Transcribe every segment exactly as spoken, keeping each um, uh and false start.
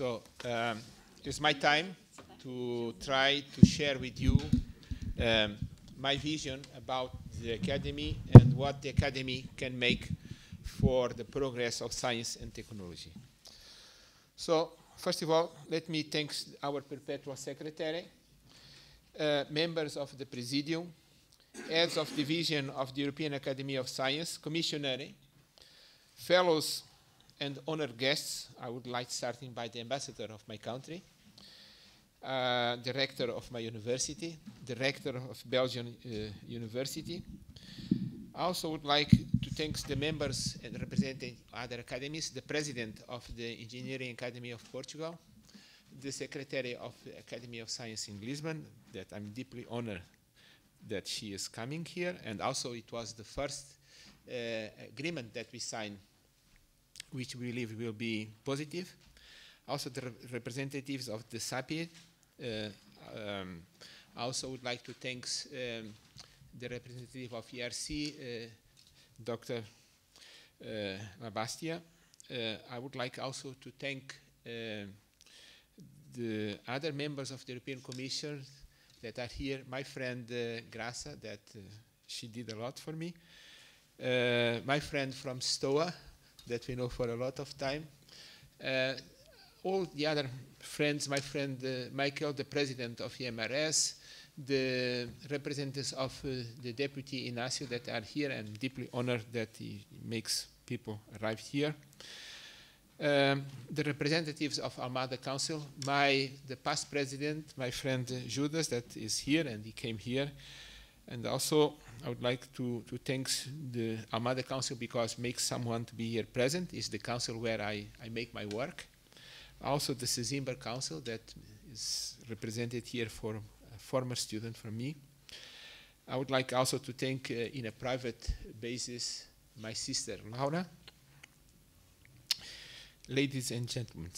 So um, it's my time to try to share with you um, my vision about the academy and what the academy can make for the progress of science and technology. So first of all, let me thank our perpetual secretary, uh, members of the presidium, heads of division of the European Academy of Science, commissioner, fellows and honored guests. I would like starting by the ambassador of my country, uh, director of my university, director of Belgian uh, University. I also would like to thank the members and representing other academies, the president of the Engineering Academy of Portugal, the secretary of the Academy of Science in Lisbon, that I'm deeply honored that she is coming here, and also it was the first uh, agreement that we signed, which we believe will be positive. Also the re representatives of the SAPI. Uh, um, I also would like to thank um, the representative of E R C, uh, Doctor uh, La Bastilla. Uh, I would like also to thank uh, the other members of the European Commission that are here, my friend uh, Graça, that uh, she did a lot for me, uh, my friend from STOA, that we know for a lot of time, uh, all the other friends, my friend uh, Michael, the president of E M R S, the representatives of uh, the deputy Inácio that are here, and deeply honored that he makes people arrive here. Um, the representatives of Almada Council, my the past president, my friend uh, Judas, that is here, and he came here. And also, I would like to, to thank the Almada Council because makes someone to be here present. It's the council where I, I make my work. Also the Sezimba Council that is represented here for a former student from me. I would like also to thank, uh, in a private basis, my sister Laura. Ladies and gentlemen,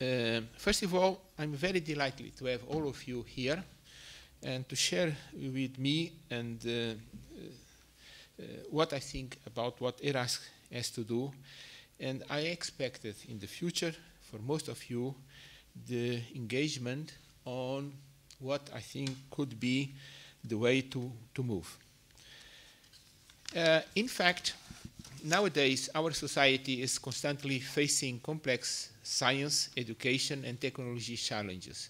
uh, first of all, I'm very delighted to have all of you here and to share with me and uh, uh, what I think about what EURASC has to do. And I expected in the future, for most of you, the engagement on what I think could be the way to, to move. Uh, in fact, nowadays, our society is constantly facing complex science, education, and technology challenges,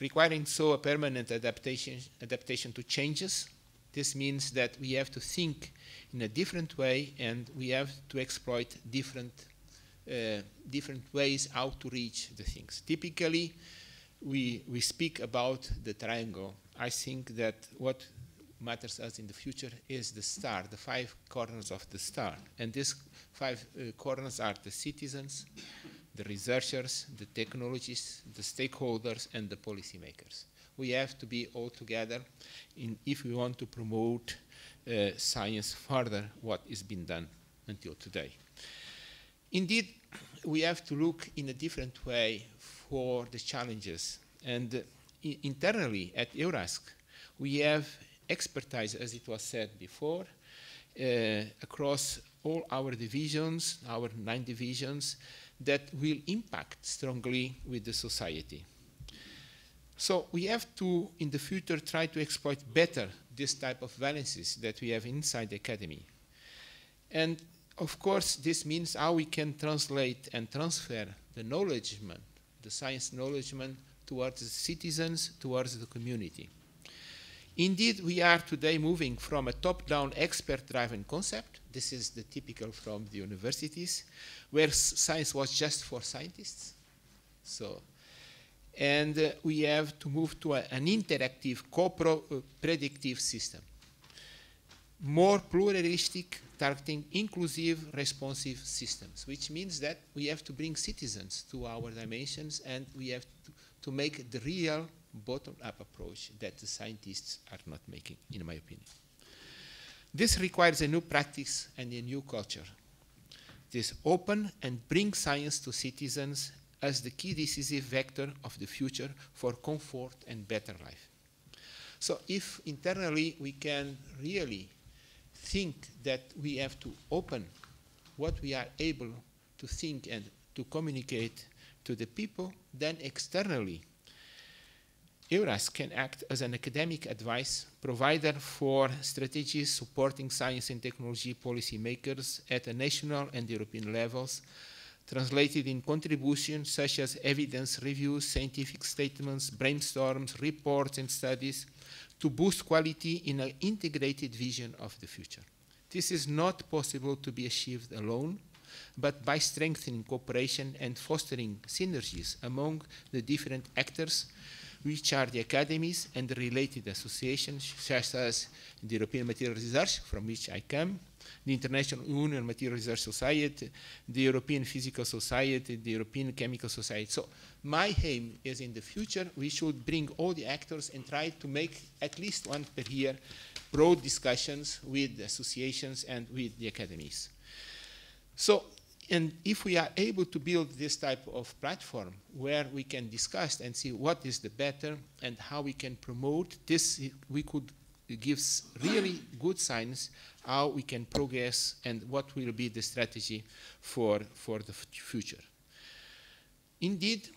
requiring so a permanent adaptation, adaptation to changes. This means that we have to think in a different way, and we have to exploit different, uh, different ways how to reach the things. Typically, we, we speak about the triangle. I think that what matters us in the future is the star, the five corners of the star. And these five uh, corners are the citizens, the researchers, the technologists, the stakeholders, and the policymakers. We have to be all together in if we want to promote uh, science further, what has been done until today. Indeed, we have to look in a different way for the challenges. And uh, internally at EURASC, we have expertise, as it was said before, uh, across all our divisions, our nine divisions, that will impact strongly with the society. So we have to, in the future, try to exploit better this type of valencies that we have inside the academy. And of course, this means how we can translate and transfer the knowledge, the science knowledge, towards the citizens, towards the community. Indeed, we are today moving from a top-down expert-driven concept. This is the typical from the universities, where science was just for scientists. So, and uh, we have to move to a, an interactive, co-predictive system, more pluralistic, targeting inclusive, responsive systems, which means that we have to bring citizens to our dimensions, and we have to, to make the real bottom-up approach that the scientists are not making, in my opinion. This requires a new practice and a new culture. This open and bring science to citizens as the key decisive vector of the future for comfort and better life. So if internally we can really think that we have to open what we are able to think and to communicate to the people than externally. EURASC can act as an academic advice provider for strategies supporting science and technology policymakers at the national and European levels, translated in contributions such as evidence reviews, scientific statements, brainstorms, reports, and studies to boost quality in an integrated vision of the future. This is not possible to be achieved alone, but by strengthening cooperation and fostering synergies among the different actors, which are the academies and the related associations, such as the European Material Research, from which I come, the International Union Material Research Society, the European Physical Society, the European Chemical Society. So my aim is, in the future, we should bring all the actors and try to make at least one per year broad discussions with the associations and with the academies. So, and if we are able to build this type of platform where we can discuss and see what is the better and how we can promote this, we could give really good signs how we can progress and what will be the strategy for, for the future. Indeed,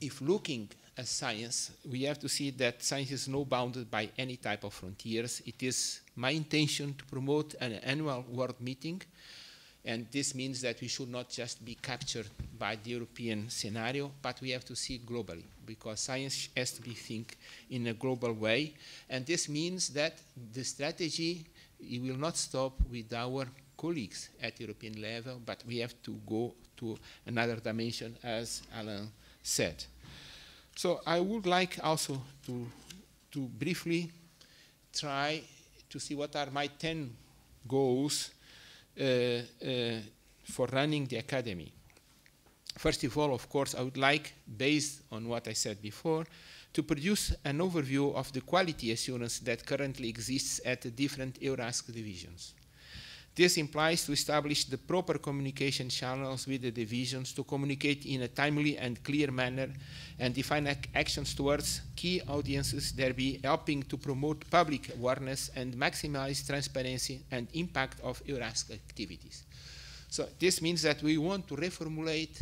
if looking at science, we have to see that science is not bounded by any type of frontiers. It is my intention to promote an annual world meeting. And this means that we should not just be captured by the European scenario, but we have to see it globally, because science has to be think in a global way. And this means that the strategy, it will not stop with our colleagues at European level, but we have to go to another dimension, as Alan said. So I would like also to, to briefly try to see what are my ten goals Uh, uh, for running the academy. First of all, of course, I would like, based on what I said before, to produce an overview of the quality assurance that currently exists at the different EURASC divisions. This implies to establish the proper communication channels with the divisions to communicate in a timely and clear manner and define ac actions towards key audiences, thereby helping to promote public awareness and maximize transparency and impact of EURASC activities. So this means that we want to reformulate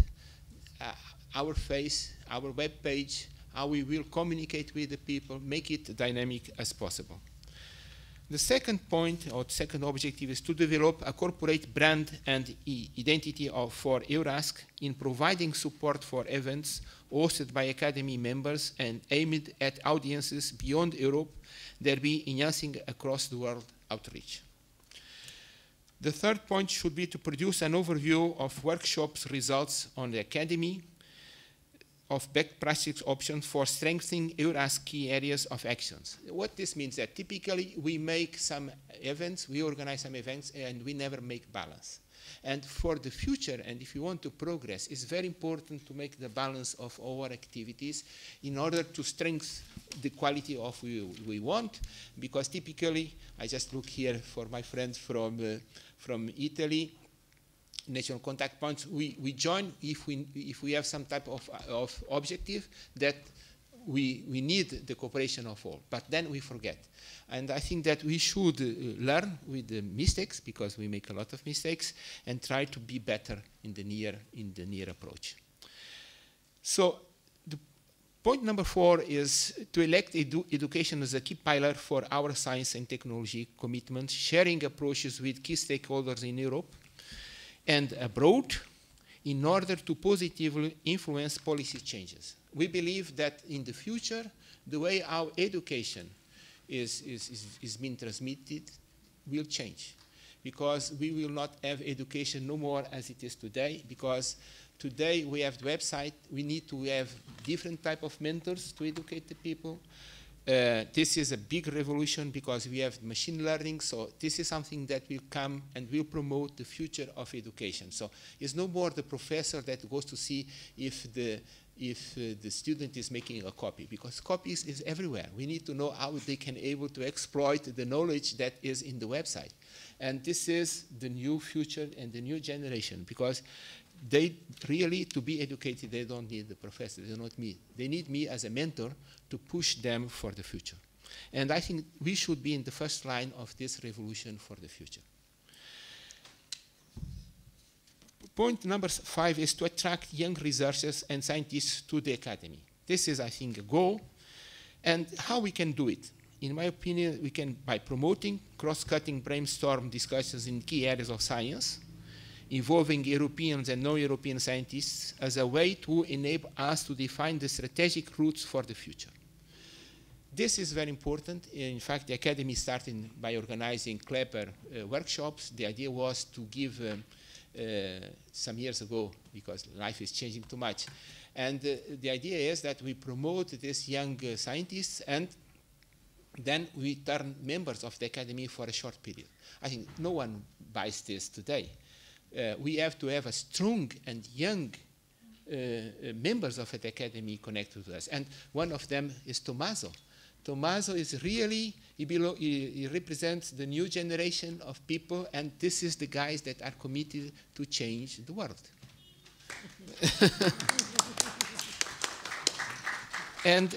uh, our face, our web page, how we will communicate with the people, make it dynamic as possible. The second point, or second objective, is to develop a corporate brand and e identity of, for EURASC in providing support for events hosted by Academy members and aimed at audiences beyond Europe, thereby enhancing across the world outreach. The third point should be to produce an overview of workshops' results on the Academy, of best practice options for strengthening EURASC key areas of actions. What this means is that typically we make some events, we organize some events, and we never make balance. And for the future, and if you want to progress, it's very important to make the balance of our activities in order to strengthen the quality of what we want, because typically, I just look here for my friends from, uh, from Italy, national contact points, we, we join if we, if we have some type of, of objective that we, we need the cooperation of all, but then we forget. And I think that we should uh, learn with the mistakes, because we make a lot of mistakes, and try to be better in the near, in the near approach. So the point number four is to elect edu education as a key pillar for our science and technology commitment, sharing approaches with key stakeholders in Europe and abroad in order to positively influence policy changes. We believe that in the future, the way our education is, is, is, is being transmitted will change, because we will not have education no more as it is today, because today we have the website, we need to have different type of mentors to educate the people. Uh, this is a big revolution because we have machine learning, so this is something that will come and will promote the future of education. So it's no more the professor that goes to see if the, if, uh, the student is making a copy, because copies is everywhere. We need to know how they can able to exploit the knowledge that is in the website. And this is the new future and the new generation, because they really, to be educated, they don't need the professor, they don't need me. They need me as a mentor to push them for the future. And I think we should be in the first line of this revolution for the future. Point number five is to attract young researchers and scientists to the academy. This is, I think, a goal. And how we can do it? In my opinion, we can by promoting cross-cutting brainstorm discussions in key areas of science, involving Europeans and non-European scientists as a way to enable us to define the strategic routes for the future. This is very important. In fact, the academy started by organizing clever uh, workshops. The idea was to give um, uh, some years ago, because life is changing too much. And uh, the idea is that we promote these young uh, scientists and then we turn members of the academy for a short period. I think no one buys this today. Uh, we have to have a strong and young uh, uh, members of the academy connected to us. And one of them is Tommaso. Tommaso is really, he, below, he, he represents the new generation of people, and this is the guys that are committed to change the world. And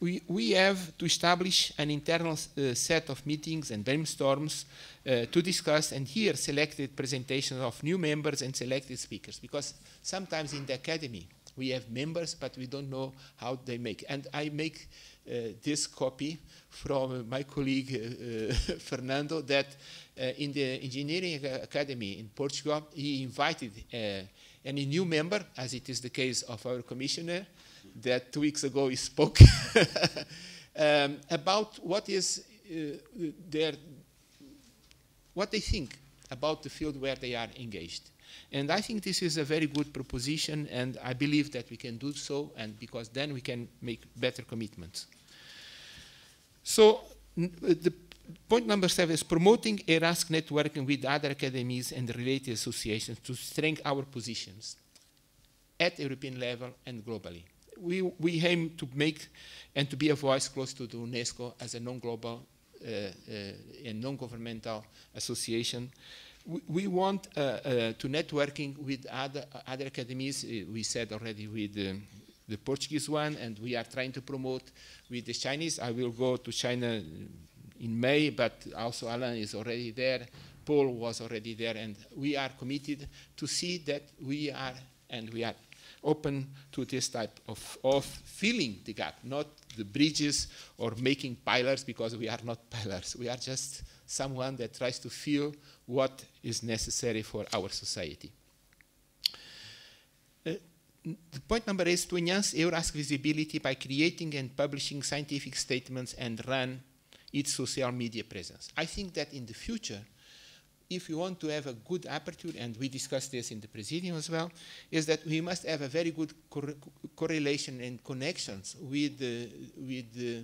we, we have to establish an internal uh, set of meetings and brainstorms uh, to discuss and hear selected presentations of new members and selected speakers, because sometimes in the academy we have members but we don't know how they make. And I make uh, this copy from my colleague uh, uh, Fernando, that uh, in the engineering academy in Portugal he invited uh, any new member, as it is the case of our commissioner, that two weeks ago he spoke um, about what is uh, their, what they think about the field where they are engaged. And I think this is a very good proposition, and I believe that we can do so, and because then we can make better commitments. So n the point number seven is promoting EURASC networking with other academies and related associations to strengthen our positions at European level and globally. We, we aim to make and to be a voice close to the UNESCO as a non-global uh, uh, and non-governmental association. We, we want uh, uh, to networking with other, uh, other academies. Uh, we said already with um, the Portuguese one, and we are trying to promote with the Chinese. I will go to China in May, but also Alan is already there. Paul was already there, and we are committed to see that we are, and we are open to this type of, of filling the gap, not the bridges or making pillars, because we are not pillars. We are just someone that tries to fill what is necessary for our society. Uh, the point number eight is to enhance EURASC visibility by creating and publishing scientific statements and run its social media presence. I think that in the future, if you want to have a good aperture, and we discussed this in the Presidium as well, is that we must have a very good cor correlation and connections with, uh, with uh,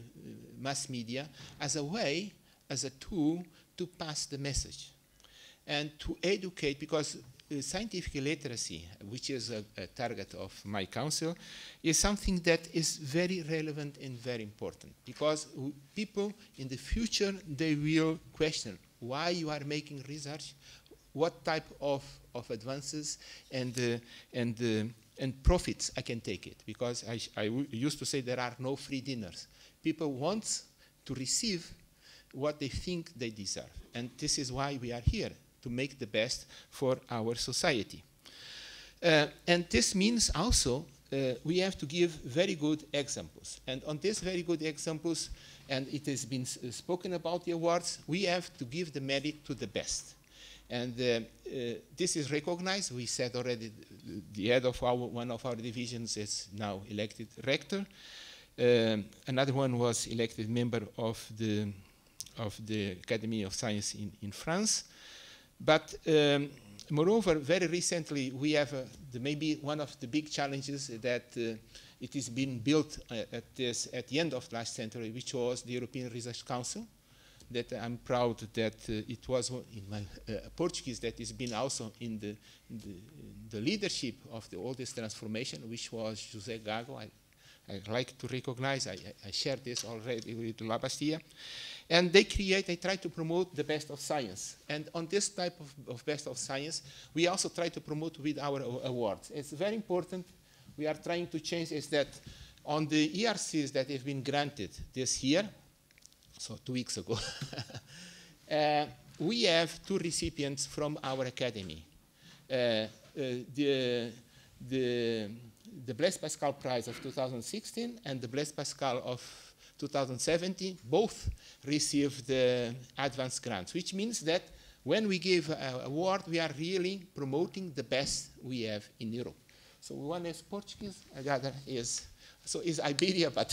mass media as a way, as a tool to pass the message and to educate, because uh, scientific literacy, which is a, a target of my council, is something that is very relevant and very important, because people in the future, they will question why you are making research, what type of, of advances and, uh, and, uh, and profits I can take it. Because I, I w used to say there are no free dinners. People want to receive what they think they deserve. And this is why we are here, to make the best for our society. Uh, and this means also uh, we have to give very good examples. And on these very good examples, and it has been uh, spoken about the awards, we have to give the merit to the best. And uh, uh, this is recognized. We said already the, the head of our, one of our divisions is now elected rector. Um, another one was elected member of the, of the Academy of Science in, in France. But um, moreover, very recently, we have uh, the, maybe one of the big challenges that uh, it is being built uh, at, this, at the end of last century, which was the European Research Council, that I'm proud that uh, it was in my uh, Portuguese, that has been also in the, in the, in the leadership of the oldest transformation, which was José Gago. I, I like to recognize, I, I, I shared this already with La Bastilla. And they create, they try to promote the best of science. And on this type of, of best of science, we also try to promote with our awards. It's very important. We are trying to change is that on the E R Cs that have been granted this year, so two weeks ago, uh, we have two recipients from our academy. uh, the, the, the Blaise Pascal Prize of two thousand sixteen and the Blaise Pascal of two thousand seventeen both received the advanced grants, which means that when we give an award, we are really promoting the best we have in Europe. So one is Portuguese, the other is, so is Iberia, but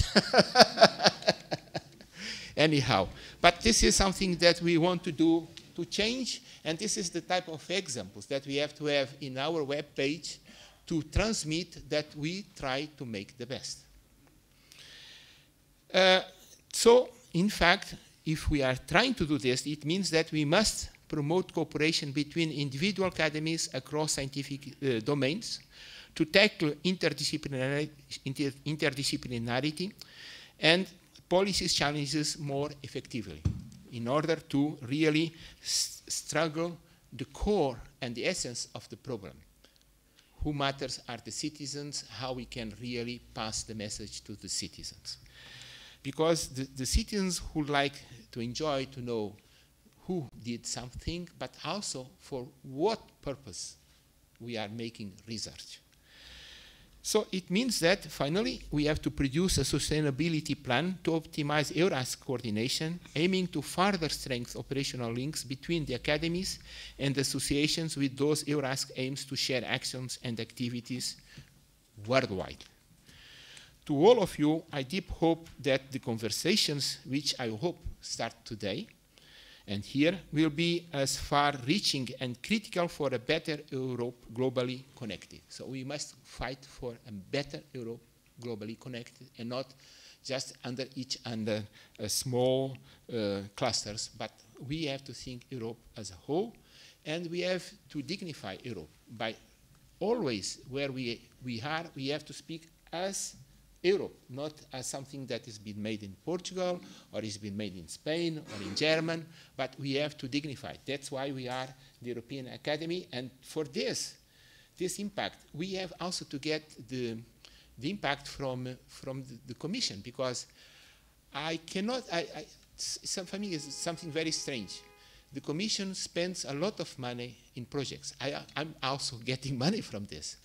anyhow. But this is something that we want to do to change, and this is the type of examples that we have to have in our web page to transmit that we try to make the best. Uh, so, in fact, if we are trying to do this, it means that we must promote cooperation between individual academies across scientific uh, domains to tackle interdisciplinarity, inter interdisciplinarity and policy challenges more effectively in order to really struggle the core and the essence of the problem. Who matters are the citizens, how we can really pass the message to the citizens. Because the, the citizens who like to enjoy to know who did something, but also for what purpose we are making research. So it means that, finally, we have to produce a sustainability plan to optimize EURASC coordination, aiming to further strengthen operational links between the academies and associations with those EURASC aims to share actions and activities worldwide. To all of you, I deep hope that the conversations which I hope start today and here will be as far-reaching and critical for a better Europe globally connected. So we must fight for a better Europe globally connected and not just under each under uh, small uh, clusters, but we have to think Europe as a whole, and we have to dignify Europe by always where we, we are, we have to speak as Europe, not as something that has been made in Portugal or has been made in Spain or in German, but we have to dignify it. That's why we are the European Academy, and for this, this impact, we have also to get the, the impact from, from the, the Commission, because I cannot, I, I, some, for me it's something very strange. The Commission spends a lot of money in projects. I, I'm also getting money from this.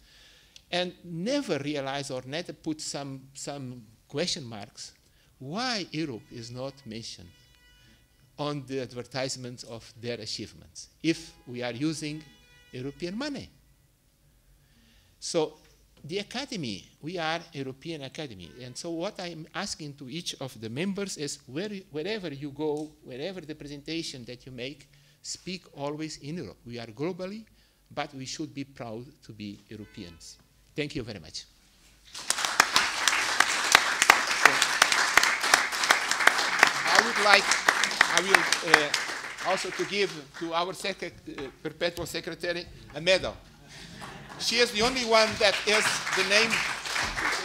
And never realize or never put some, some question marks why Europe is not mentioned on the advertisements of their achievements if we are using European money. So the academy, we are European academy. And so what I'm asking to each of the members is where, wherever you go, wherever the presentation that you make, speak always in Europe. We are globally, but we should be proud to be Europeans. Thank you very much. I would like, I will uh, also to give to our secret, uh, perpetual secretary a medal. She is the only one that has the name.